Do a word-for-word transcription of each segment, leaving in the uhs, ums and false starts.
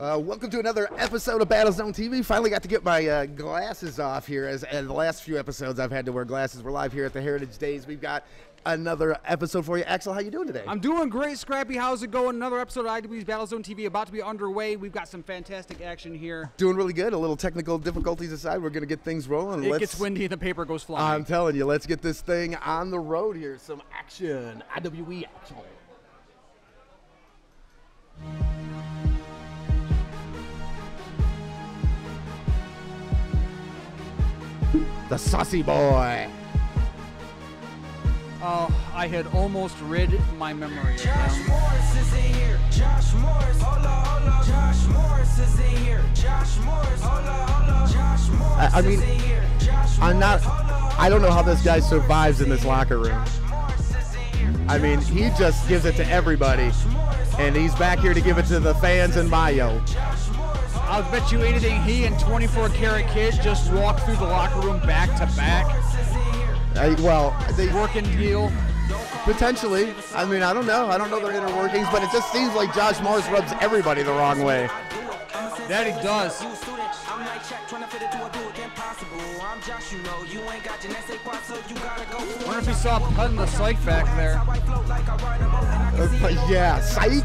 Uh, welcome to another episode of Battlezone T V. Finally got to get my uh, glasses off here. As, as the last few episodes, I've had to wear glasses. We're live here at the Heritage Days. We've got another episode for you. Aksel, how you doing today? I'm doing great, Scrappy. How's it going? Another episode of I W E's Battlezone T V about to be underway. We've got some fantastic action here. Doing really good. A little technical difficulties aside, we're going to get things rolling. It let's, gets windy and the paper goes flying. I'm telling you, let's get this thing on the road here. Some action. I W E action. The saucy boy. Oh, I had almost rid my memory of him. Josh Morris is in here. Josh Morris. Hola, hola. Josh Morris is in here. Josh Morris. Hola, hola. Josh Morris. I mean, is in here. Josh I'm not. I don't know how this guy survives in this locker room. I mean, he just gives it to everybody, and he's back here to give it to the fans in Mio. I'll bet you anything he and twenty-four karat Kid just walked through the locker room back to back. I, well, they working deal potentially. I mean, I don't know. I don't know their inner workings, but it just seems like Josh Morris rubs everybody the wrong way. That he does. I'm like check trying to fit into a dude impossible. I'm Josh, you know, you ain't got your next quad, so you gotta go. Wonder if he saw cutting the psych back there. Uh, yeah, psych.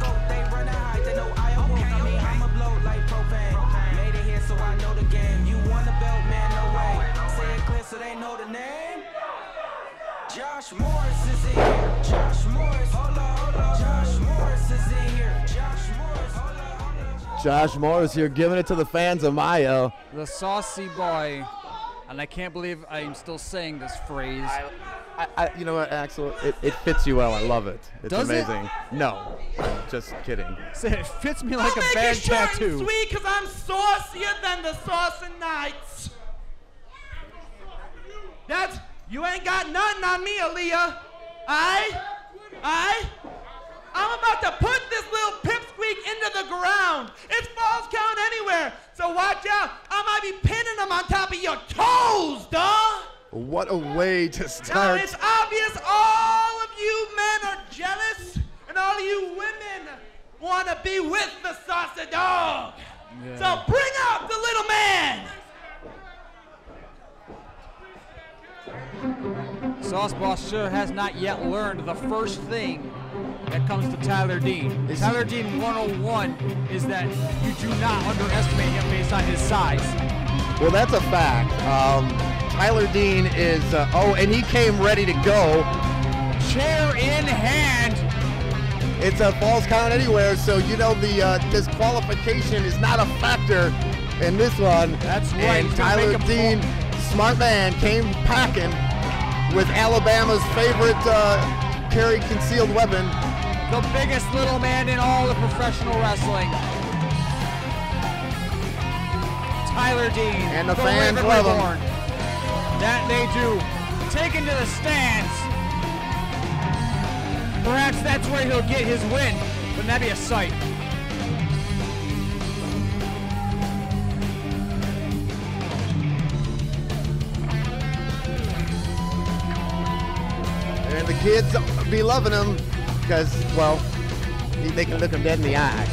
Josh Morris is in here. Josh Morris. Hola, hola. Josh Morris is in here. Josh Morris. Hola, hola. Josh Morris here giving it to the fans of Mio. The saucy boy. And I can't believe I'm still saying this phrase. I, I, I, you know what, Aksel? It, it fits you well. I love it. It's Does amazing. It? No. I'm just kidding. It fits me like I'll a bad sure tattoo. I'm sweet because I'm saucier than the saucy knights. That's. You ain't got nothing on me, Aaliyah. I, I, I'm about to put this little pipsqueak into the ground. It's falls count anywhere, so watch out. I might be pinning them on top of your toes, dog. What a way to start. Now, it's obvious all of you men are jealous, and all of you women want to be with the saucy dog. Yeah. So bring up the little man. Sauce Boss sure has not yet learned the first thing that comes to Tyler Dean. Is Tyler Dean one oh one is that you do not underestimate him based on his size. Well, that's a fact. Um, Tyler Dean is, uh, oh, and he came ready to go. Chair in hand. It's a falls count anywhere, so you know the uh, disqualification is not a factor in this one. That's right. And Tyler Dean, smart man, came packing with Alabama's favorite uh, carry concealed weapon. The biggest little man in all of professional wrestling. Tyler Dean. And the, the fans Raven love Reborn. Him. That they do. Taken to the stands. Perhaps that's where he'll get his win. Wouldn't that be a sight? And the kids be loving him because, well, they can look him dead in the eye. I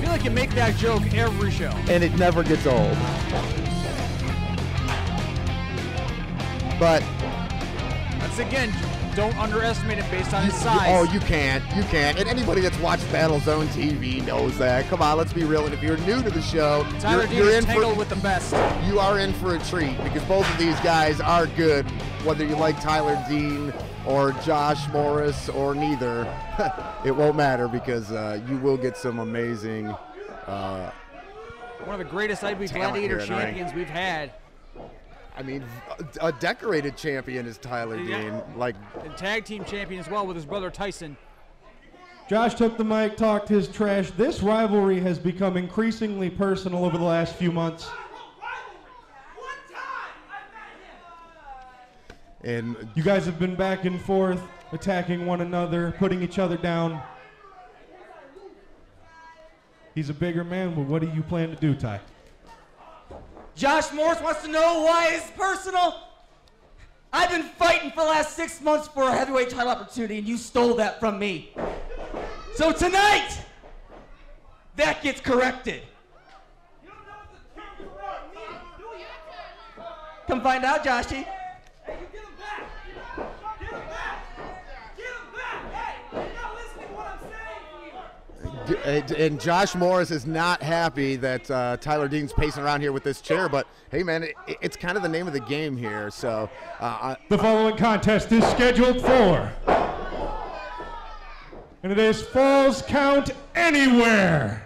feel like you make that joke every show. And it never gets old. But. Once again, don't underestimate it based on his size. Oh, you can't. You can't. And anybody that's watched Battlezone T V knows that. Come on, let's be real. And if you're new to the show, Tyler Dean is tangled with the best. You are in for a treat because both of these guys are good. Whether you like Tyler Dean or Josh Morris or neither, it won't matter because uh, you will get some amazing. Uh, One of the greatest I W E Gladiator champions we've had. I mean, a decorated champion is Tyler yeah. Dean. Like, and tag team champion as well with his brother Tyson. Josh took the mic, talked his trash. This rivalry has become increasingly personal over the last few months. And you guys have been back and forth, attacking one another, putting each other down. He's a bigger man, but what do you plan to do, Ty? Josh Morris wants to know why it's personal. I've been fighting for the last six months for a heavyweight title opportunity, and you stole that from me. So tonight, that gets corrected. You don't know what the truth is about me, do you? Come find out, Joshy. Hey, you get him back. Get him back. Get him back. Hey, you're not listening to what I'm saying to you. And Josh Morris is not happy that uh, Tyler Dean's pacing around here with this chair, but hey, man, it, it's kind of the name of the game here. So uh, the following contest is scheduled for. And it is Falls Count Anywhere.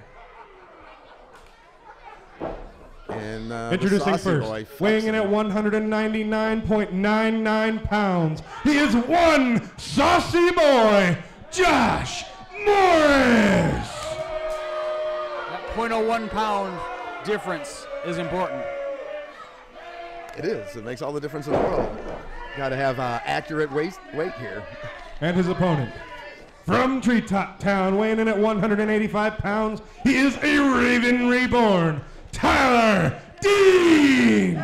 And, uh, introducing first, boy, weighing in at one ninety-nine point nine nine pounds, he is one saucy boy, Josh Morris. That point oh one pound difference is important. It is. It makes all the difference in the world. Got to have uh, accurate weight, weight here. And his opponent, from Treetop Town, weighing in at one eighty-five pounds, he is a Raven Reborn, Tyler Dean!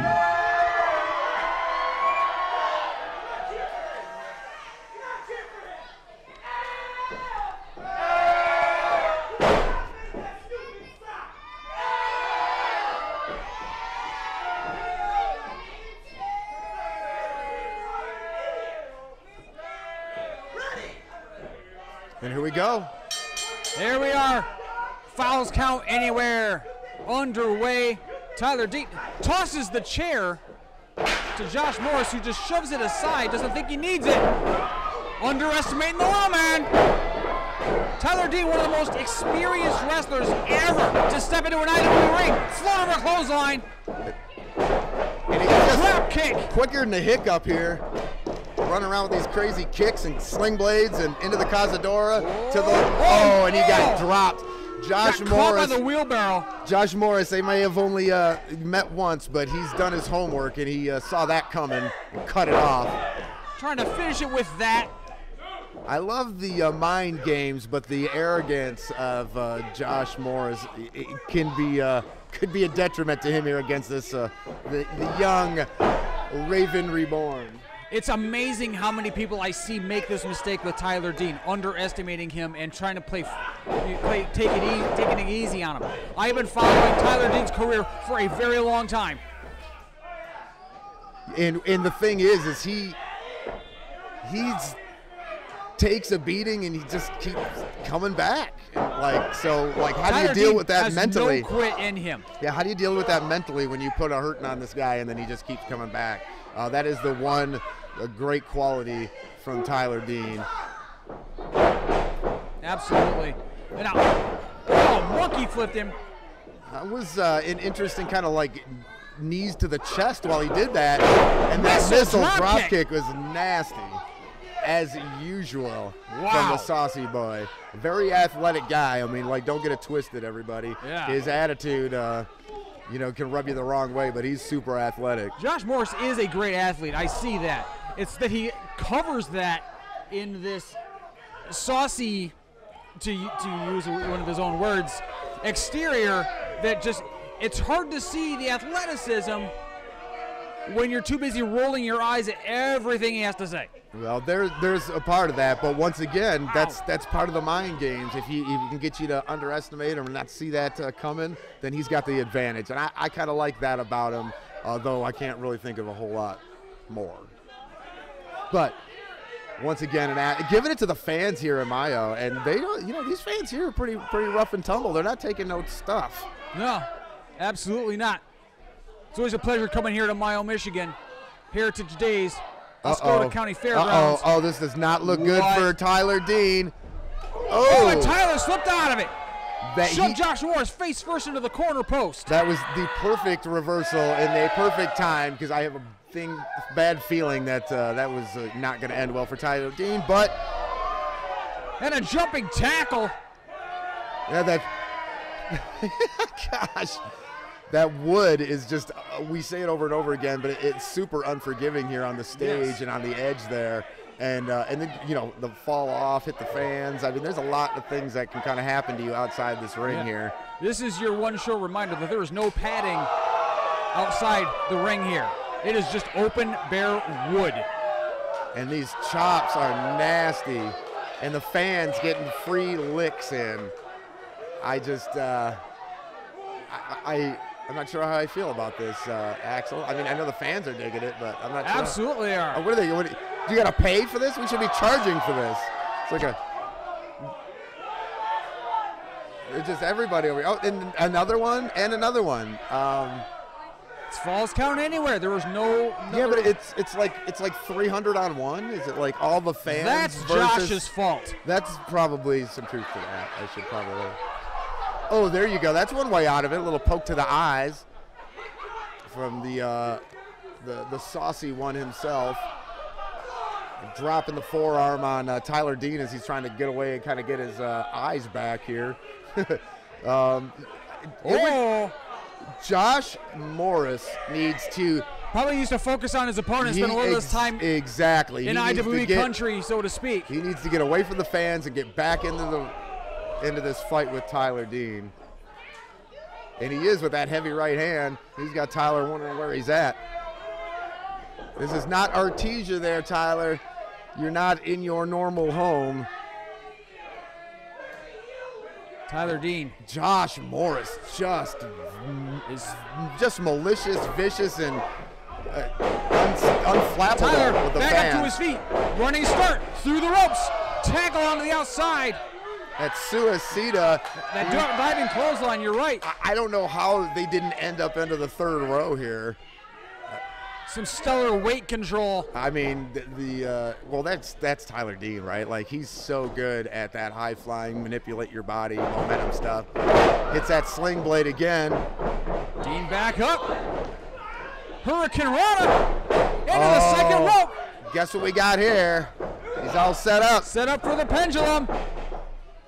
And here we go. There we are. Fouls Count Anywhere underway. Tyler Dean tosses the chair to Josh Morris, who just shoves it aside, doesn't think he needs it. Underestimating the lawman. Tyler Dean, one of the most experienced wrestlers ever to step into an I W E ring. Slaughter of a clothesline. And he just drop kick. Quicker than the hiccup here. Running around with these crazy kicks and sling blades and into the Cazadora to the oh, and he got dropped. Josh got Morris caught by the wheelbarrow. Josh Morris, they may have only uh, met once, but he's done his homework and he uh, saw that coming and cut it off. Trying to finish it with that. I love the uh, mind games, but the arrogance of uh, Josh Morris it, it can be uh, could be a detriment to him here against this uh, the, the young Raven Reborn. It's amazing how many people I see make this mistake with Tyler Dean, underestimating him and trying to play, play take it easy, taking it easy on him. I've been following Tyler Dean's career for a very long time. And and the thing is, is he he's takes a beating and he just keeps coming back. Like so, like how Tyler do you deal Dean with that has mentally? No quit in him. Yeah, how do you deal with that mentally when you put a hurting on this guy and then he just keeps coming back? Uh, that is the one uh, great quality from Tyler Dean. Absolutely. And I, oh, monkey flipped him. That was uh, an interesting kind of like knees to the chest while he did that. And that missile drop kick was nasty, as usual, wow, from the saucy boy. A very athletic guy. I mean, like, don't get it twisted, everybody. Yeah. His attitude, uh, you know, can rub you the wrong way, but he's super athletic. Josh Morris is a great athlete. I see that. It's that he covers that in this saucy, to, to use one of his own words, exterior that just, it's hard to see the athleticism when you're too busy rolling your eyes at everything he has to say. Well, there, there's a part of that, but once again, wow, that's that's part of the mind games. If he, if he can get you to underestimate him and not see that uh, coming, then he's got the advantage. And I, I kind of like that about him, although I can't really think of a whole lot more. But once again, and giving it to the fans here in Mio, and they don't, you know, these fans here are pretty pretty rough and tumble. They're not taking no stuff. No, absolutely not. It's always a pleasure coming here to Mio, Michigan. Heritage Days, Muskota uh-oh. County Fairgrounds. Uh-oh. Oh, this does not look good what? for Tyler Dean. Oh, oh, and Tyler slipped out of it. That Shoved he, Josh Morris face first into the corner post. That was the perfect reversal and the perfect time, because I have a thing, bad feeling that uh, that was uh, not going to end well for Tyler Dean, but. And a jumping tackle. Yeah, that. Gosh. That wood is just, uh, we say it over and over again, but it, it's super unforgiving here on the stage, yes, and on the edge there. And, uh, and then, you know, the fall off, hit the fans. I mean, there's a lot of things that can kind of happen to you outside this ring, yeah, here. This is your one show reminder that there is no padding outside the ring here. It is just open, bare wood. And these chops are nasty. And the fans getting free licks in. I just, uh, I, I, I'm not sure how I feel about this, uh, Aksel. I mean, I know the fans are digging it, but I'm not sure. Absolutely are. Oh, what are they? What, you got to pay for this? We should be charging for this. It's like a. It's just everybody over here. Oh, and another one, and another one. Um, it's falls count anywhere. There was no. no yeah, but it's it's like it's like three hundred on one. Is it like all the fans? That's versus, Josh's fault. That's probably some truth to that. I should probably. Oh, there you go. That's one way out of it. A little poke to the eyes from the uh, the the saucy one himself. Dropping the forearm on uh, Tyler Dean as he's trying to get away and kind of get his uh, eyes back here. um, oh. Josh Morris needs to probably needs to focus on his opponent, spend a little less time exactly in I W E get, country, so to speak. He needs to get away from the fans and get back into the into this fight with Tyler Dean. And he is with that heavy right hand. He's got Tyler wondering where he's at. This is not Artesia there, Tyler. You're not in your normal home. Tyler Dean. Josh Morris, just is just malicious, vicious, and uh, un unflappable. Tyler with the back fan. Up to his feet, running start through the ropes, tackle onto the outside. That's suicida. That diving clothesline. You're right. I, I don't know how they didn't end up into the third row here. Some stellar weight control. I mean, the, the uh, well, that's that's Tyler Dean, right? Like, he's so good at that high flying, manipulate your body, momentum stuff. Hits that sling blade again. Dean back up. Hurricane Rana into oh, the second rope. Guess what we got here? He's all set up. Set up for the pendulum.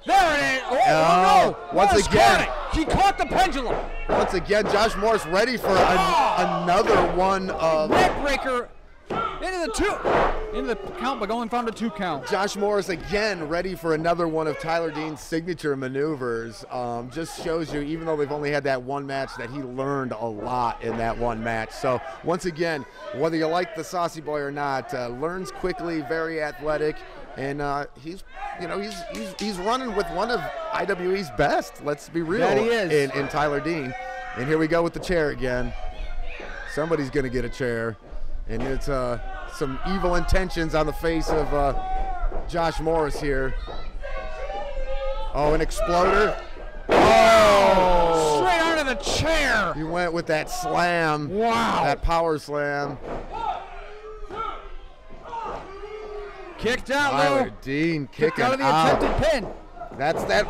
There it is. Oh, oh no. Once Morris again. Caught he caught the pendulum. Once again, Josh Morris ready for an, oh. another one of. Neck breaker into the two. Into the count, but only found a two count. Josh Morris again ready for another one of Tyler Dean's signature maneuvers. Um, just shows you, even though they've only had that one match, that he learned a lot in that one match. So, once again, whether you like the Saucy Boy or not, uh, learns quickly, very athletic. And uh, he's, you know, he's, he's he's running with one of I W E's best. Let's be real. That he is. In, in Tyler Dean. And here we go with the chair again. Somebody's gonna get a chair, and it's uh, some evil intentions on the face of uh, Josh Morris here. Oh, an exploder. Oh! Straight out of the chair. He went with that slam. Wow. That power slam. Kicked out, Tyler though. Dean kicked out of the out. attempted pin. That's that.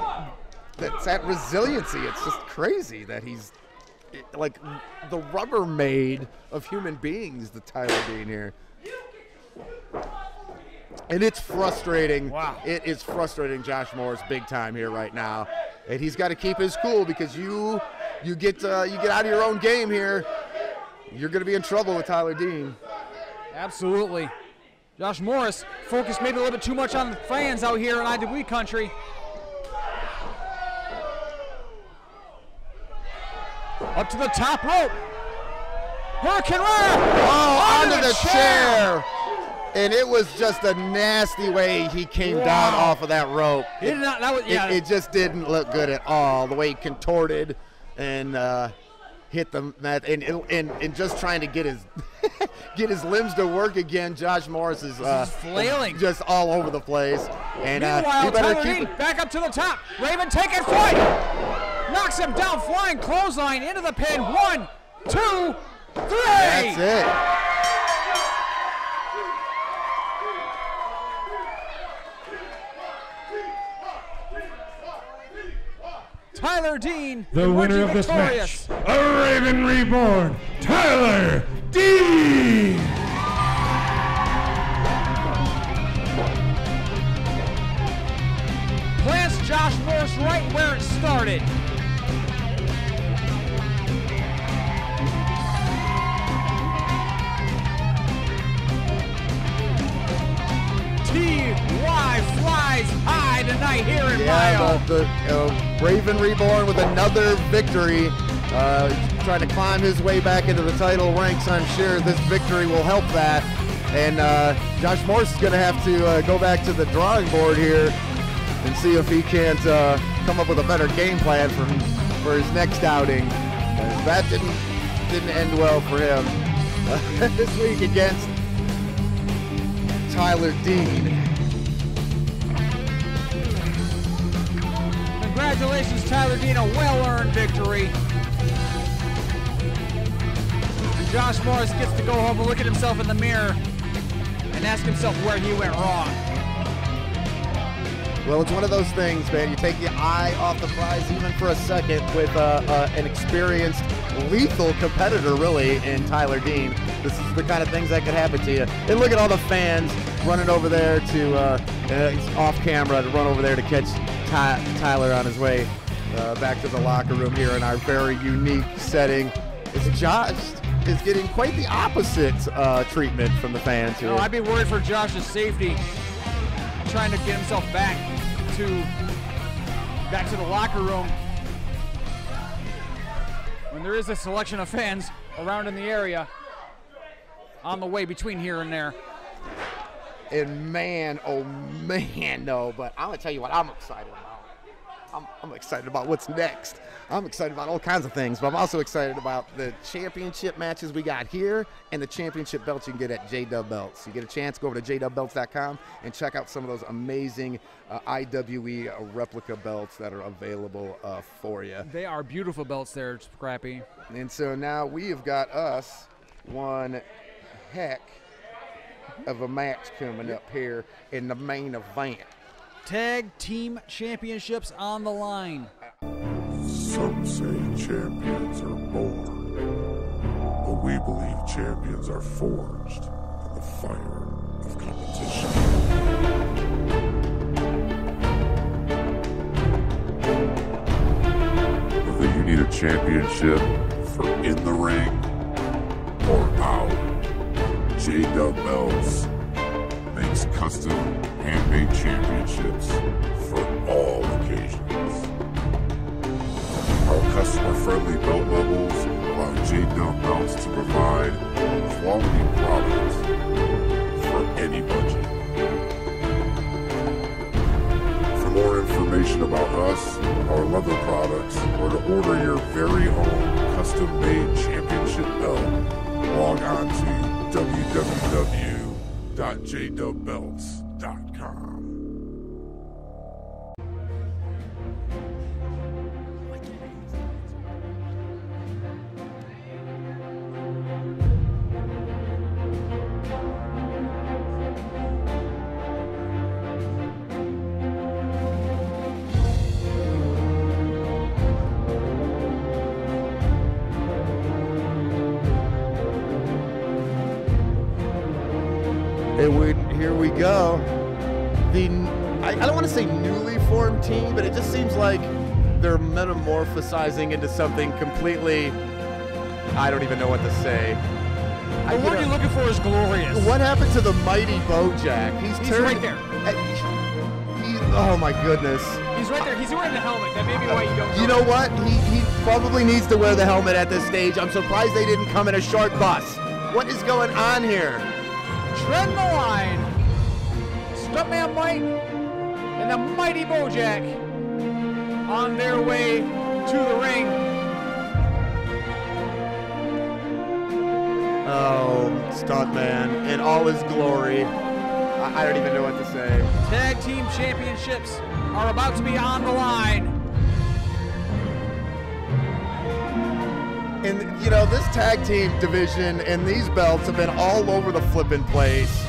That's that resiliency. It's just crazy that he's it, like the rubber made of human beings. The Tyler Dean here, and it's frustrating. Wow. It is frustrating, Josh Morris, big time here right now, and he's got to keep his cool because you you get uh, you get out of your own game here. You're going to be in trouble with Tyler Dean. Absolutely. Josh Morris focused maybe a little bit too much on the fans out here in I W E country. Up to the top rope. Hurricane Rana! Oh, onto the chair. chair! And it was just a nasty way he came wow. down off of that rope. It, it, did not, that was, yeah. it, it just didn't look good at all. The way he contorted and uh, hit the mat, and, and and just trying to get his. Get his limbs to work again. Josh Morris is uh, flailing, just all over the place. And uh, meanwhile, you better Tyler keep Dean back up to the top. Raven taking flight, knocks him down, flying clothesline into the pin. One, two, three. That's it. Tyler Dean, the winner of this match, a Raven Reborn, Tyler Dean. Plants Josh Morris right where it started. T Y flies high tonight here in Mio. Yeah, the uh, Raven Reborn with another victory. Uh, trying to climb his way back into the title ranks. I'm sure this victory will help that. And uh, Josh Morris is going to have to uh, go back to the drawing board here and see if he can't uh, come up with a better game plan for him, for his next outing. And that didn't didn't end well for him uh, this week against Tyler Dean. Congratulations, Tyler Dean, a well-earned victory. Josh Morris gets to go home and look at himself in the mirror and ask himself where he went wrong. Well, it's one of those things, man. You take the eye off the prize even for a second with uh, uh, an experienced, lethal competitor, really, in Tyler Dean. This is the kind of things that could happen to you. And look at all the fans running over there to, uh, uh, off camera, to run over there to catch Ty Tyler on his way uh, back to the locker room here in our very unique setting. It's Josh is getting quite the opposite uh, treatment from the fans here. No, I'd be worried for Josh's safety, trying to get himself back to back to the locker room when there is a selection of fans around in the area on the way between here and there. And man, oh man, no, but I'm gonna tell you what I'm excited about. I'm, I'm excited about what's next. I'm excited about all kinds of things, but I'm also excited about the championship matches we got here and the championship belts you can get at J Dub Belts. You get a chance, go over to j w belts dot com and check out some of those amazing uh, I W E replica belts that are available uh, for you. They are beautiful belts there, Scrappy. And so now we have got us one heck of a match coming up here in the main event. Tag team championships on the line. Some say champions are born, but we believe champions are forged in the fire of competition. Whether you need a championship for in the ring or out, J Dub Belts makes custom handmade championships for all occasions. Our customer-friendly belt levels allow J Dub Belts to provide quality products for any budget. For more information about us, our leather products, or to order your very own custom-made championship belt, log on to w w w dot j dub belts dot com. Go. The I, I don't want to say newly formed team, but it just seems like they're metamorphosizing into something completely. I don't even know what to say. Well, I, what know, you're looking for is glorious. What happened to the Mighty Bojack? He's, He's turned, right there. At, he, oh my goodness. He's right there. He's wearing the helmet. That may be why you don't. Know you know what? He he probably needs to wear the helmet at this stage. I'm surprised they didn't come in a short bus. What is going on here? Tread the line. Stuntman Mike and the Mighty Bojack on their way to the ring. Oh, Stuntman in all his glory. I, I don't even know what to say. Tag team championships are about to be on the line. And, you know, this tag team division and these belts have been all over the flipping place.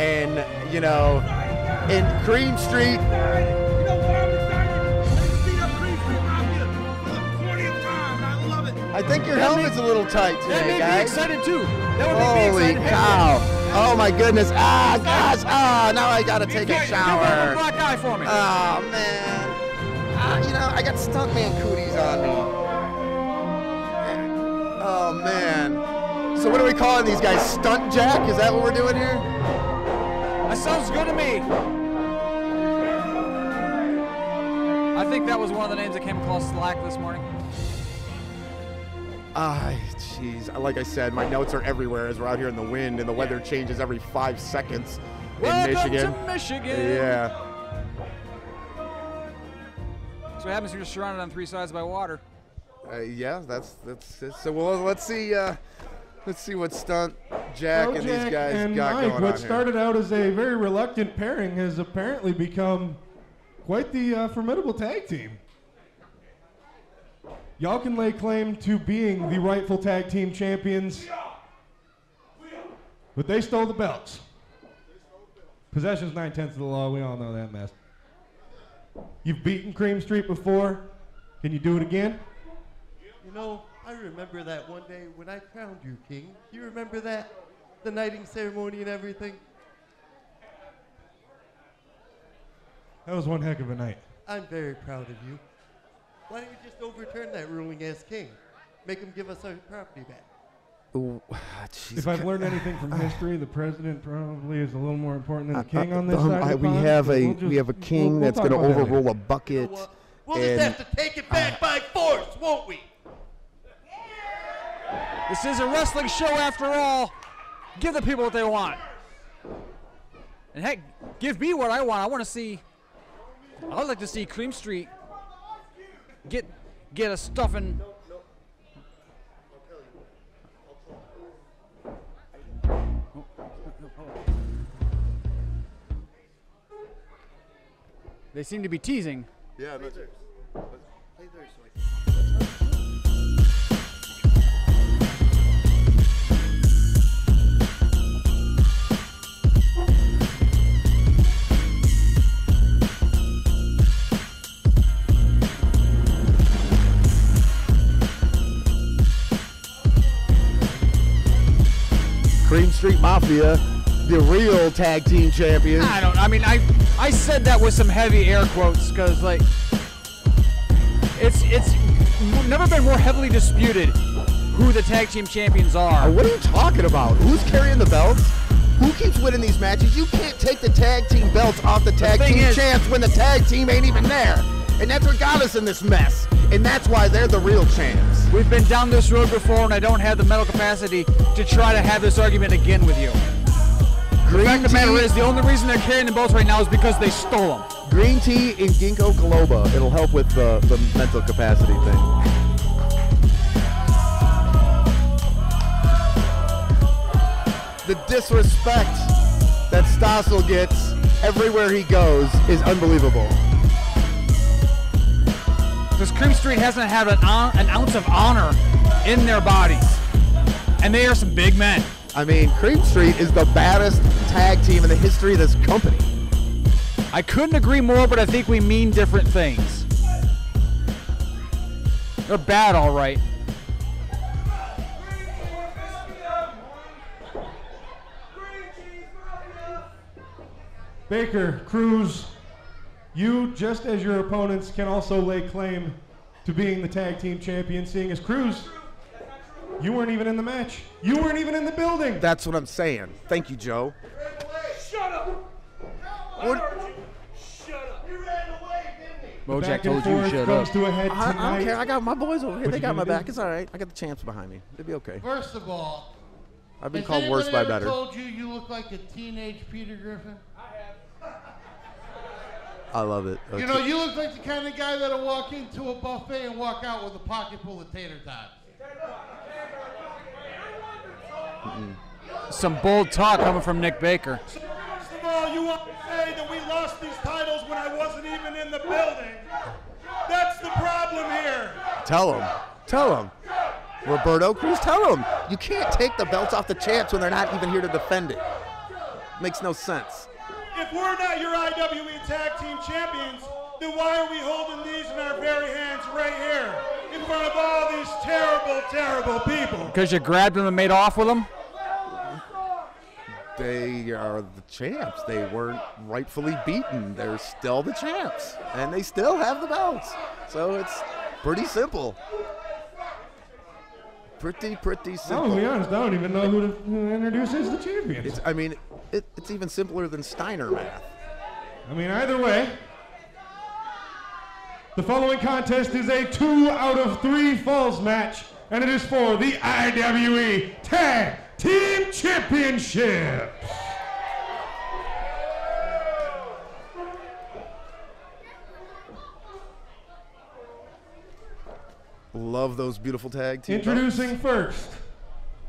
And, you know, in Cream Street, I think your helmet's a little tight today, guys. That made me excited too. Holy cow! Oh my goodness! Ah, gosh! Ah, now I gotta take a shower. Black eye for me. Ah, man. Ah, you know, I got Stuntman cooties on me. Oh man. So what are we calling these guys? Stunt Jack? Is that what we're doing here? That sounds good to me. I think that was one of the names that came across Slack this morning. Ah, jeez. Like I said, my notes are everywhere as we're out here in the wind and the weather changes every five seconds in Michigan. Welcome to Michigan. Yeah. That's what happens when you're surrounded on three sides by water. Uh, yeah, that's that's it. So well, let's see. Uh, let's see what Stunt Jack Bojack and these guys and got Mike, going what on started here. Out as a very reluctant pairing has apparently become quite the uh, formidable tag team. Y'all can lay claim to being the rightful tag team champions, but they stole the belts. Possession's nine tenths of the law. We all know that mess. You've beaten Cream Street before. Can you do it again? You know, I remember that one day when I crowned you king. You remember that? The knighting ceremony and everything? That was one heck of a night. I'm very proud of you. Why don't you just overturn that ruling as king? Make him give us our property back. Ooh, geez, if I've learned anything from history, the president probably is a little more important than the uh, king on this um, side. I, we, have a, we'll just, we have a king we'll, we'll that's going to overrule a bucket. You know, uh, we'll just have to take it back uh, by force, won't we? This is a wrestling show after all. Give the people what they want. And heck, give me what I want. I want to see, I'd like to see Cream Street get, get a stuffing. They seem to be teasing. Yeah, that's it. Cream Street Mafia, the real tag team champions. I don't. I mean, I. I said that with some heavy air quotes because, like, it's it's never been more heavily disputed who the tag team champions are. What are you talking about? Who's carrying the belts? Who keeps winning these matches? You can't take the tag team belts off the tag the team champs when the tag team ain't even there. And that's what got us in this mess. And that's why they're the real champs. We've been down this road before, and I don't have the mental capacity to try to have this argument again with you. The fact of the matter is, the only reason they're carrying the belts right now is because they stole them. Green tea and ginkgo biloba. It'll help with the, the mental capacity thing. The disrespect that Stossel gets everywhere he goes is unbelievable. Because Cream Street hasn't had an, on, an ounce of honor in their bodies. And they are some big men. I mean, Cream Street is the baddest tag team in the history of this company. I couldn't agree more, but I think we mean different things. They're bad, all right. Baker, Cruz, you, just as your opponents, can also lay claim to being the tag team champion, seeing as Cruz, you weren't even in the match. You weren't even in the building. That's what I'm saying. Thank you, Joe. You ran away. Shut up. What? Shut up. You ran away, didn't he? Bojack told you shut up. To a head I, I don't care. I got my boys over here. What they got my back. Do? It's all right. I got the champs behind me. It'll be okay. First of all, I've been called worse by better. Has anyone ever told you you look like a teenage Peter Griffin? I have. I love it. Okay. You know, you look like the kind of guy that'll walk into a buffet and walk out with a pocket full of tater tots. Mm-hmm. Some bold talk coming from Nick Baker. So first of all, you want to say that we lost these titles when I wasn't even in the building. That's the problem here. Tell him. Tell him. Roberto Cruz, tell him. You can't take the belts off the champs when they're not even here to defend it. Makes no sense. If we're not your I W E Tag Team Champions, then why are we holding these in our very hands right here? In front of all these terrible, terrible people. Because you grabbed them and made off with them? They are the champs. They weren't rightfully beaten. They're still the champs. And they still have the belts. So it's pretty simple. Pretty, pretty simple. I'll be honest, I don't even know who to introduce as the champions. It's, I mean, it, it's even simpler than Steiner math. I mean, either way, the following contest is a two out of three falls match, and it is for the I W E Tag Team Championship. Love those beautiful tag teams. Introducing first,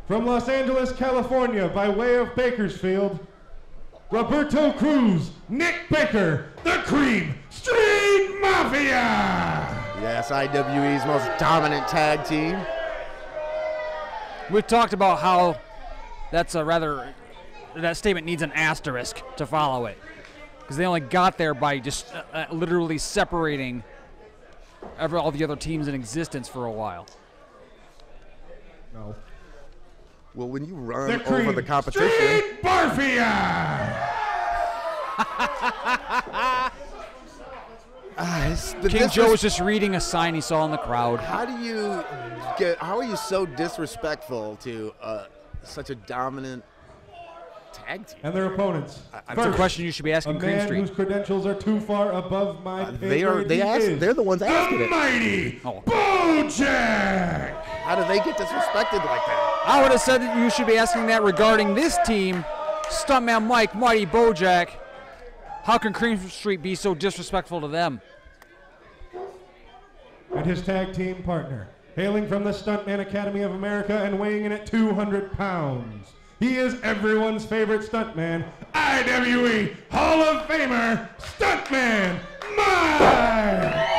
from Los Angeles, California, by way of Bakersfield, Roberto Cruz, Nick Baker, the Cream Street Mafia! Yes, I W E's most dominant tag team. We've talked about how that's a rather, that statement needs an asterisk to follow it, because they only got there by just uh, uh, literally separating ever all the other teams in existence for a while. No. Well, when you run the over the competition. Street Barfia! uh, the King Joe was just reading a sign he saw in the crowd. How do you get? How are you so disrespectful to uh, such a dominant tag team? And their opponents. That's uh, a question you should be asking. A Cream man Street. Whose credentials are too far above my. Uh, they are. They ask, They're the ones the asking it. Mighty oh. Bojack. How do they get disrespected like that? I would have said that you should be asking that regarding this team, Stuntman Mike, Mighty Bojack. How can Cream Street be so disrespectful to them? And his tag team partner, hailing from the Stuntman Academy of America and weighing in at two hundred pounds. He is everyone's favorite stuntman, I W E Hall of Famer, Stuntman Mike!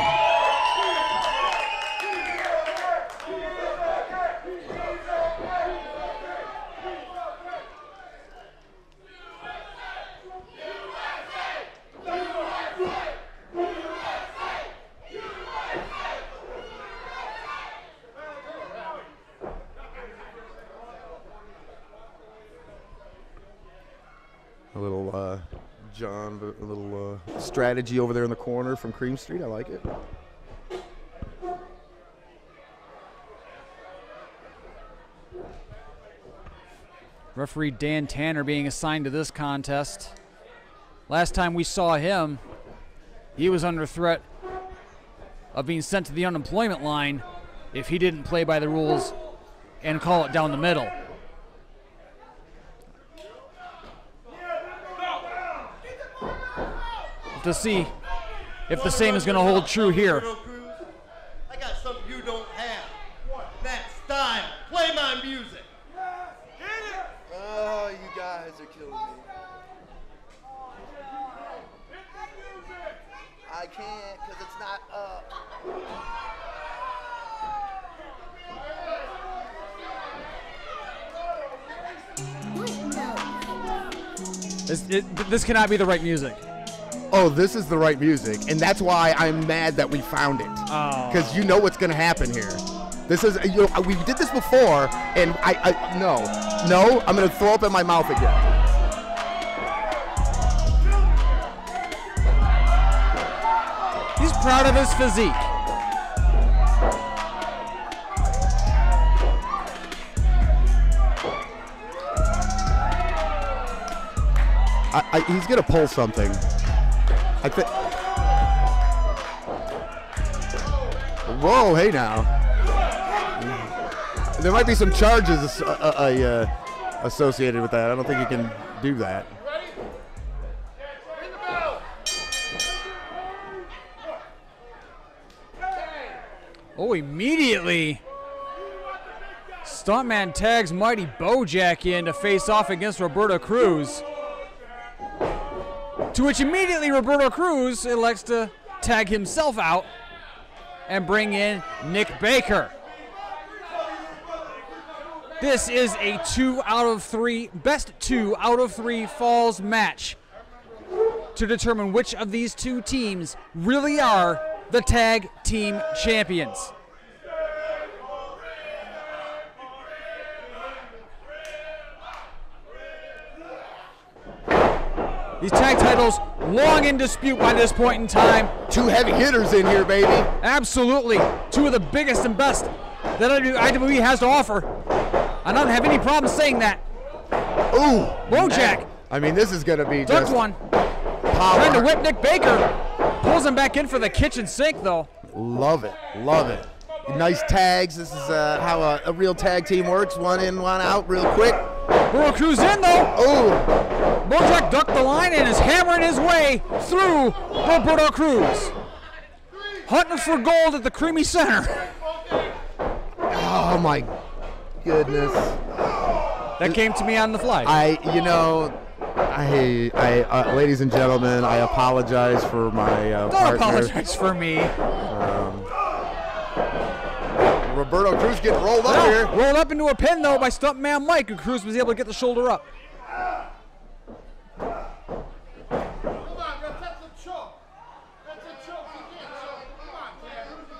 A little uh, John, a little uh, strategy over there in the corner from Cream Street. I like it. Referee Dan Tanner being assigned to this contest. Last time we saw him, he was under threat of being sent to the unemployment line if he didn't play by the rules and call it down the middle. To see if the same is going to hold true here. I got something you don't have. What? That style. Play my music. Yes, get it. Oh, you guys are killing me. I can't because it's not up. This, it, this cannot be the right music. Oh, this is the right music, and that's why I'm mad that we found it. Because oh. You know what's going to happen here. This is, you know, we did this before, and I, I no, no, I'm going to throw up in my mouth again. He's proud of his physique. I, I, he's going to pull something. I think. Whoa! Hey now. There might be some charges uh, uh, uh, associated with that. I don't think you can do that. Oh! Immediately, Stuntman tags Mighty Bojack in to face off against Roberto Cruz. To which immediately Roberto Cruz elects to tag himself out and bring in Nick Baker. This is a two out of three, best two out of three falls match to determine which of these two teams really are the tag team champions. These tag titles long in dispute by this point in time. Two heavy hitters in here, baby. Absolutely. Two of the biggest and best that I W E has to offer. I don't have any problem saying that. Ooh. Bojack. I mean, this is going to be Duck just one. Power. Trying to whip Nick Baker. Pulls him back in for the kitchen sink, though. Love it. Love it. Nice tags. This is uh, how a, a real tag team works. One in, one out real quick. Burrow Cruz in, though. Ooh. Bojack ducked the line and is hammering his way through Roberto Cruz. Hunting for gold at the creamy center. Oh my goodness. That came to me on the fly. I, you know, I, I, uh, ladies and gentlemen, I apologize for my uh, Don't partner. apologize for me. Um, Roberto Cruz getting rolled up no, here. Rolled up into a pin, though, by Stuntman Mike, and Cruz was able to get the shoulder up.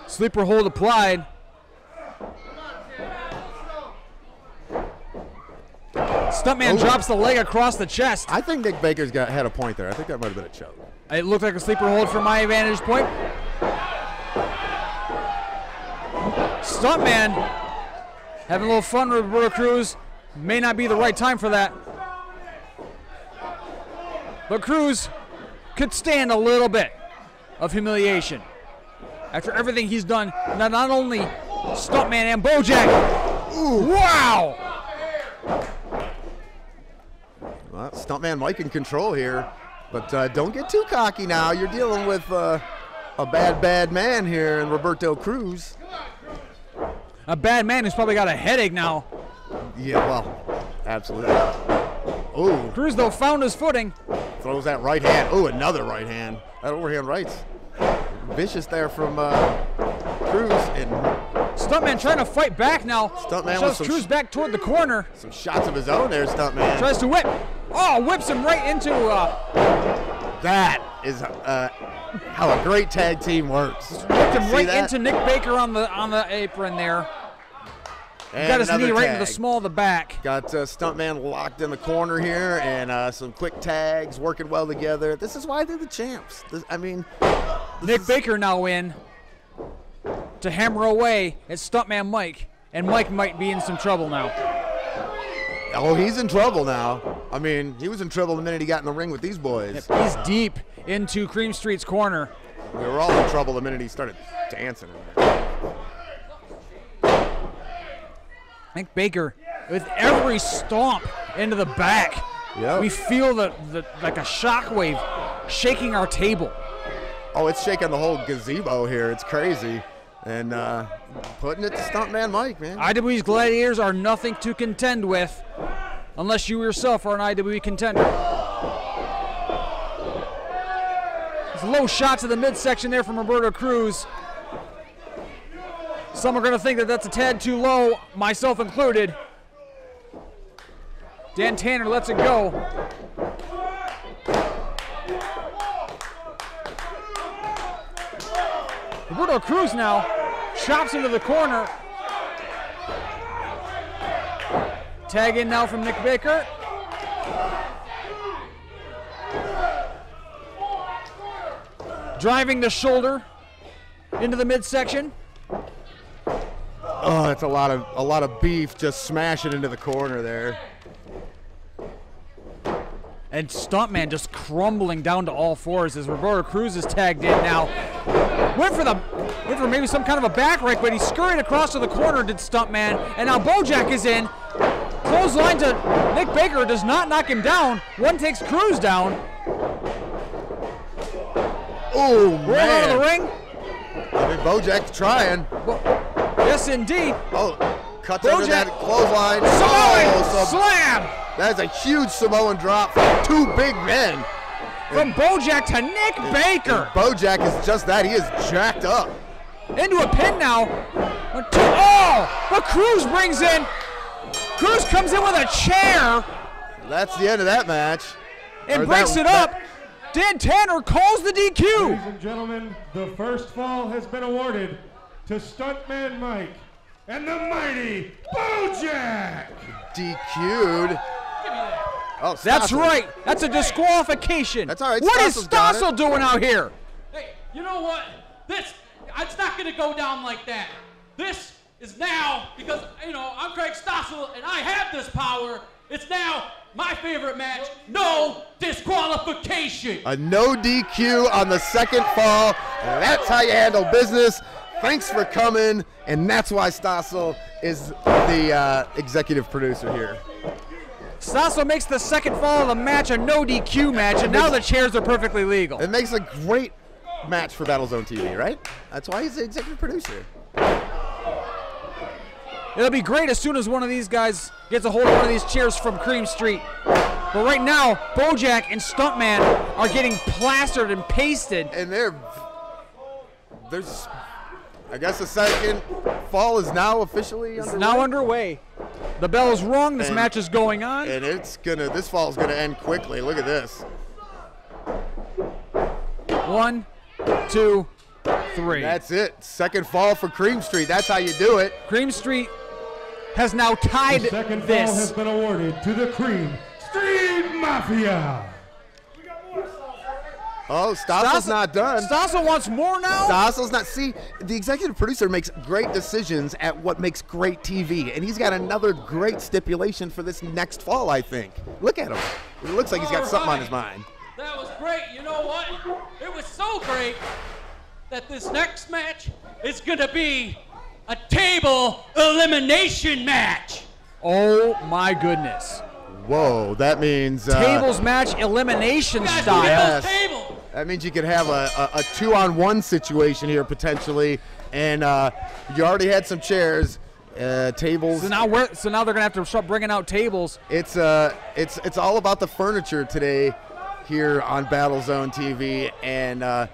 Sleeper hold applied. Stuntman oh. drops the leg across the chest. I think Nick Baker's got had a point there. I think that might have been a choke. It looked like a sleeper hold from my vantage point. Stuntman having a little fun with Roberto Cruz. May not be the right time for that. But Cruz could stand a little bit of humiliation after everything he's done. Now not only Stuntman and Bojack. Ooh. Wow! Well, Stuntman Mike in control here, but uh, don't get too cocky now. You're dealing with uh, a bad, bad man here in Roberto Cruz. A bad man who's probably got a headache now. Yeah, well, absolutely. Ooh. Cruz, though, found his footing. Throws that right hand. Ooh, another right hand. That overhand right's vicious there from uh, Cruz. And Stuntman trying to fight back now. Stuntman shoves Cruz back toward the corner. Some shots of his own there, Stuntman. Tries to whip. Oh, whips him right into. Uh, that is uh, how a great tag team works. Whipped him right that? into Nick Baker on the on the apron there. And got his knee tag. right into the small of the back. Got uh, Stuntman locked in the corner here, and uh, some quick tags working well together. This is why they're the champs. This, I mean, Nick Baker now in to hammer away at Stuntman Mike, and Mike might be in some trouble now. Oh, he's in trouble now. I mean, he was in trouble the minute he got in the ring with these boys. Yep, he's deep into Cream Street's corner. We were all in trouble the minute he started dancing in there. Nick Baker, with every stomp into the back, yep. we feel the, the like a shockwave shaking our table. Oh, it's shaking the whole gazebo here. It's crazy. And uh, putting it to Stuntman Mike, man. I W E's Gladiators are nothing to contend with unless you yourself are an I W E contender. There's low shots to the midsection there from Roberto Cruz. Some are going to think that that's a tad too low, myself included. Dan Tanner lets it go. Roberto Cruz now chops into the corner. Tag in now from Nick Baker. Driving the shoulder into the midsection. Oh, that's a lot of a lot of beef just smashing into the corner there. And Stuntman just crumbling down to all fours as Roberto Cruz is tagged in now. Went for the went for maybe some kind of a back rake, but he scurried across to the corner, did Stuntman, and now Bojack is in. Clothesline to Nick Baker does not knock him down. One takes Cruz down. Oh, man. Roll out of the ring. I mean, Bojack's trying. Well, yes, indeed. Oh, cuts Bojack. Over that clothesline. Samoan oh, slam. That is a huge Samoan drop from two big men. From and, Bojack to Nick and, Baker. And Bojack is just that. He is jacked up. Into a pin now. Oh, but Cruz brings in. Cruz comes in with a chair. That's the end of that match. And or breaks that, it up. That. Dan Tanner calls the D Q. Ladies and gentlemen, the first fall has been awarded to Stuntman Mike and the Mighty Bojack. D Q'd. Oh, Stossel. That's right. That's a disqualification. That's all right. What Stossel's is Stossel doing out here? Hey, you know what? This, it's not going to go down like that. This is now, because, you know, I'm Craig Stossel and I have this power. It's now my favorite match, no disqualification. A no D Q on the second fall. That's how you handle business. Thanks for coming, and that's why Stossel is the uh, executive producer here. Stossel makes the second fall of the match a no D Q match, and now the chairs are perfectly legal. It makes a great match for Battlezone T V, right? That's why he's the executive producer. It'll be great as soon as one of these guys gets a hold of one of these chairs from Cream Street. But right now, Bojack and Stuntman are getting plastered and pasted. And they're, there's, I guess the second fall is now officially underway. It's now underway. The bell is rung. This and, match is going on. And it's gonna, this fall is gonna end quickly. Look at this. One, two, three. That's it. Second fall for Cream Street. That's how you do it. Cream Street has now tied this. The second fall this. has been awarded to the Cream Street Mafia. We got more. Oh, Stossel's Stossel, not done. Stossel wants more now? Stossel's not. See, the executive producer makes great decisions at what makes great T V, and he's got another great stipulation for this next fall, I think. Look at him. It looks like he's got All something right. on his mind. That was great. You know what? It was so great that this next match is going to be a table elimination match. Oh, my goodness. Whoa, that means... Uh, tables match elimination guys, style. Yes. Table. That means you could have a, a, a two-on-one situation here potentially, and uh, you already had some chairs. Uh, tables. So now, we're, so now they're going to have to start bringing out tables. It's, uh, it's, it's all about the furniture today here on Battlezone T V, and uh,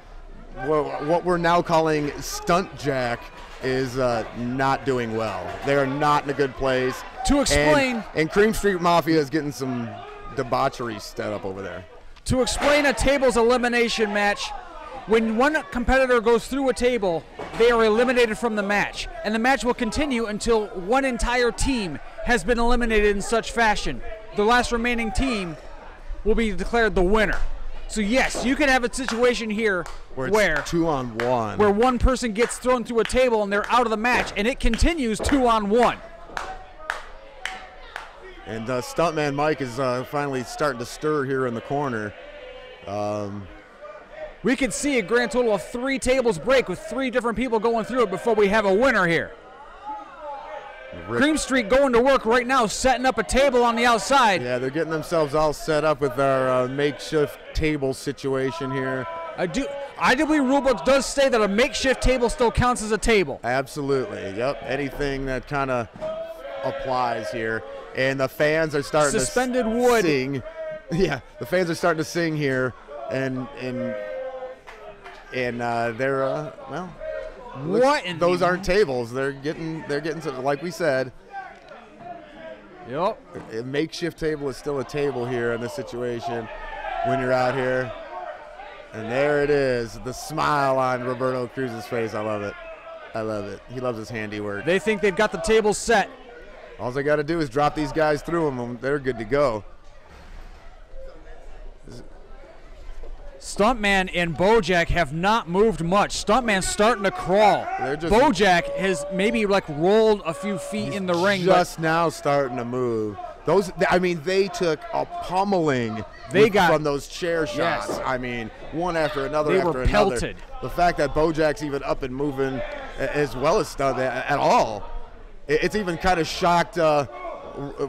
what we're now calling Stunt Jack is uh, not doing well. They are not in a good place. To explain. And, and Cream Street Mafia is getting some debauchery set up over there. To explain a tables elimination match, when one competitor goes through a table, they are eliminated from the match, and the match will continue until one entire team has been eliminated in such fashion. The last remaining team will be declared the winner. So yes, you can have a situation here where, where it's two on one, where one person gets thrown through a table and they're out of the match, and it continues two on one. And uh, Stuntman Mike is uh, finally starting to stir here in the corner. Um, we could see a grand total of three tables break with three different people going through it before we have a winner here. Rick. Cream Street going to work right now, setting up a table on the outside. Yeah, they're getting themselves all set up with our uh, makeshift table situation here. I do, I W E Rulebook does say that a makeshift table still counts as a table. Absolutely, yep. Anything that kind of applies here. And the fans are starting Suspended to wood. sing. Yeah, the fans are starting to sing here. And, and, and uh, they're, uh, well... What in those aren't tables. They're getting, they're getting some, like we said. Yep. A, a makeshift table is still a table here in this situation when you're out here. And there it is, the smile on Roberto Cruz's face. I love it. I love it. He loves his handiwork. They think they've got the table set. All they got to do is drop these guys through them, and they're good to go. Stuntman and Bojack have not moved much. Stuntman's starting to crawl. Just, Bojack has maybe like rolled a few feet in the ring. Just now starting to move. Those, I mean, they took a pummeling they with, got, from those chair shots. Yes. I mean, one after another they after were pelted. another. The fact that Bojack's even up and moving as well as Stuntman at all, it's even kind of shocked uh,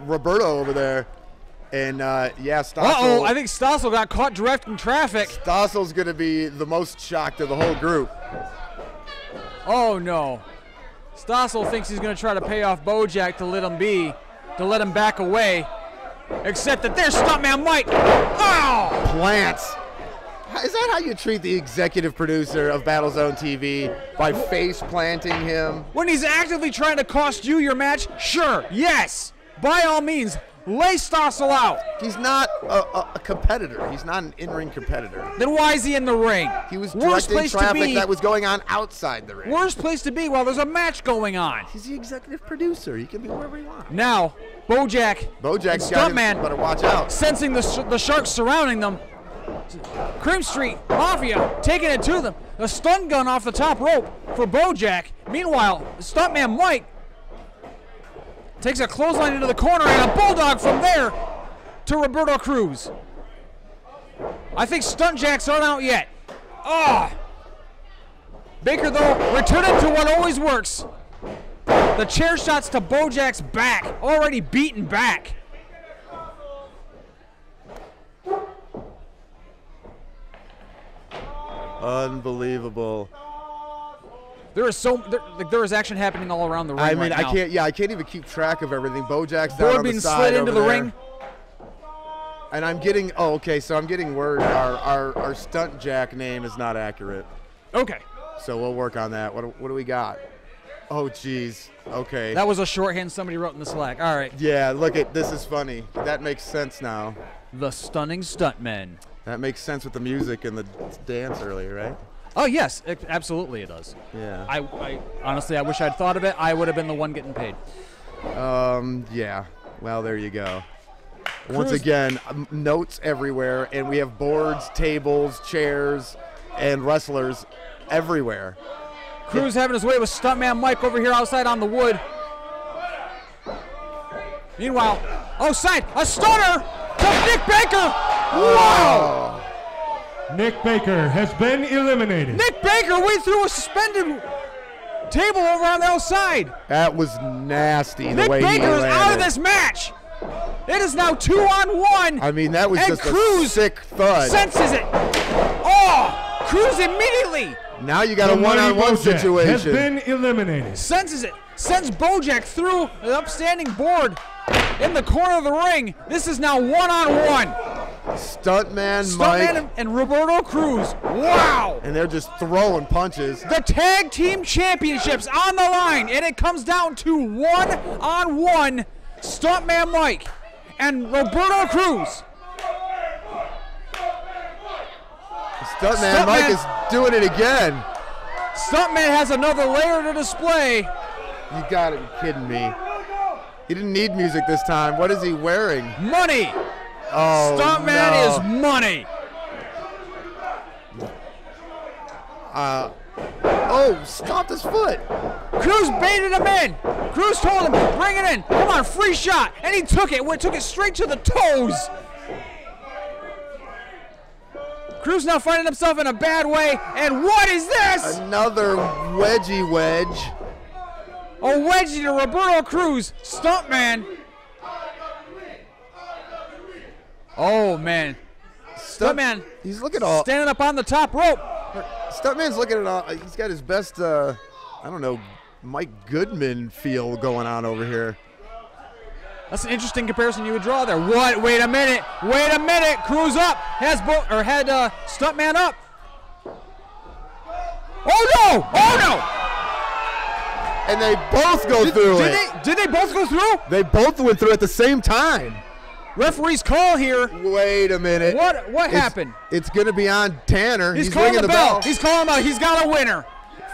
Roberto over there. And, uh, yeah, Stossel. Uh-oh, I think Stossel got caught directing traffic. Stossel's going to be the most shocked of the whole group. Oh, no. Stossel thinks he's going to try to pay off Bojack to let him be, to let him back away. Except that there's Stuntman Mike. Oh! Plants. Is that how you treat the executive producer of Battlezone T V? By face planting him? When he's actively trying to cost you your match? Sure, yes. By all means. Lay Stossel out. He's not a, a competitor. He's not an in-ring competitor. Then why is he in the ring? He was directing traffic that was going on outside the ring. Worst place to be while there's a match going on. He's the executive producer. He can be wherever he wants. Now, Bojack, Bojack's Stuntman, better watch out. Sensing the, sh the sharks surrounding them. Cream Street Mafia taking it to them. A stun gun off the top rope for Bojack. Meanwhile, Stuntman Mike takes a clothesline into the corner and a bulldog from there to Roberto Cruz. I think Stunt Jacks aren't out yet. Ah! Oh. Baker, though, returning to what always works. The chair shots to Bojack's back, already beaten back. Unbelievable. There is so there, like, there is action happening all around the ring. I mean, right I now. can't. Yeah, I can't even keep track of everything. Bojack's down on the side slid into the there. ring. And I'm getting. Oh, okay. So I'm getting word our our our stunt jack name is not accurate. Okay. So we'll work on that. What what do we got? Oh, geez. Okay. That was a shorthand somebody wrote in the Slack. All right. Yeah. Look at this. Is funny. That makes sense now. The Stunning Stuntmen. That makes sense with the music and the dance earlier, right? Oh, yes. It, absolutely it does. Yeah. I, I honestly, I wish I'd thought of it. I would have been the one getting paid. Um. Yeah. Well, there you go. Cruz. Once again, notes everywhere, and we have boards, tables, chairs, and wrestlers everywhere. Cruz having his way with Stuntman Mike over here outside on the wood. Meanwhile, outside, a stunner to Nick Baker. Wow! Oh. Nick Baker has been eliminated. Nick Baker went through a suspended table over on the outside. That was nasty. Nick the way Baker he is out of this match. It is now two on one. I mean, that was and just Cruz a sick thud. Senses it. Oh, Cruz immediately. Now you got the a one-on-one -on -one situation. Has been eliminated. Senses it. Sends Bojack through an upstanding board in the corner of the ring. This is now one-on-one. -on -one. Stuntman, Stuntman Mike. And, and Roberto Cruz. Wow. And they're just throwing punches. The tag team championships on the line, and it comes down to one-on-one. -on -one. Stuntman Mike and Roberto Cruz. Stuntman, Stuntman Mike is doing it again. Stuntman has another layer to display. You gotta be kidding me. He didn't need music this time. What is he wearing? Money. Oh, Stuntman no. is money. Uh, oh, stopped his foot. Cruz baited him in. Cruz told him, bring it in. Come on, free shot. And he took it. Went, took it straight to the toes. Cruz now finding himself in a bad way, and what is this? Another wedgie wedge. A wedgie to Roberto Cruz, Stuntman. Oh man, Stunt, Stuntman. He's looking all standing up on the top rope. Stuntman's looking at all. He's got his best, uh, I don't know, Mike Goodman feel going on over here. That's an interesting comparison you would draw there. What? Wait a minute. Wait a minute. Cruz up. Has Bo or had uh, Stuntman up. Oh no! Oh no! And they both go did, through did it. They, did they both go through? They both went through at the same time. Referee's call here. Wait a minute. What? What it's, happened? It's going to be on Tanner. He's, He's calling the, the bell. bell. He's calling out. He's got a winner.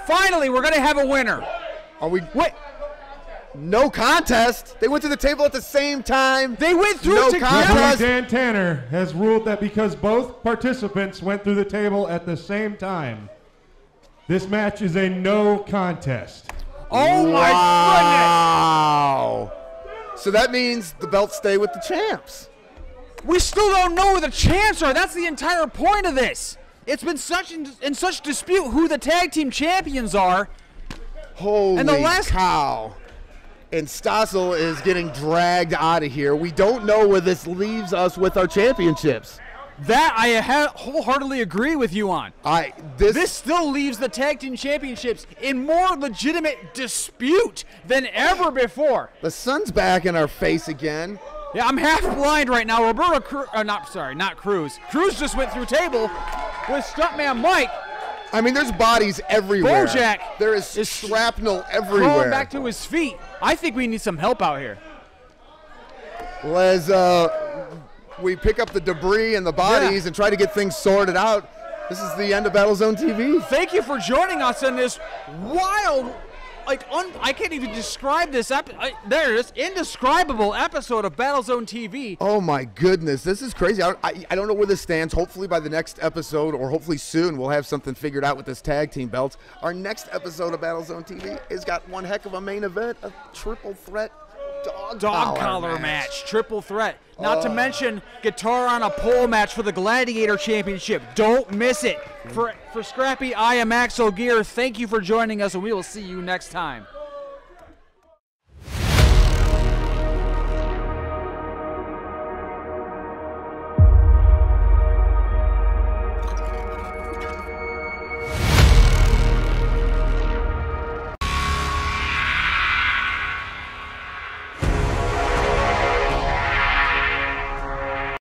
Finally, we're going to have a winner. Are we? Wait. No contest. They went to the table at the same time. They went through no contest. Dan Tanner has ruled that because both participants went through the table at the same time, this match is a no contest. Oh wow. my goodness! Wow. So that means the belts stay with the champs. We still don't know who the champs are. That's the entire point of this. It's been such in, in such dispute who the tag team champions are. Holy and the last cow. And Stossel is getting dragged out of here. We don't know where this leaves us with our championships. That I ha wholeheartedly agree with you on. I this, this still leaves the tag team championships in more legitimate dispute than ever before. The sun's back in our face again. Yeah, I'm half blind right now. Roberto Cruz, uh, not sorry, not Cruz. Cruz just went through table with Stuntman Mike. I mean, there's bodies everywhere. Bojack there is, is shrapnel everywhere. Crawling back to his feet. I think we need some help out here. Well, as uh, we pick up the debris and the bodies yeah. and try to get things sorted out, this is the end of Battlezone T V. Thank you for joining us in this wild, like, un I can't even describe this. Ep I, there it is, indescribable episode of Battlezone T V. Oh my goodness, this is crazy. I don't, I, I don't know where this stands. Hopefully by the next episode, or hopefully soon, we'll have something figured out with this tag team belt. Our next episode of Battlezone T V has got one heck of a main event, a triple threat dog, dog collar match. match. Triple threat. Not uh. to mention guitar on a pole match for the Gladiator Championship. Don't miss it. For, for Scrappy, I am Aksel Geer. Thank you for joining us, and we will see you next time.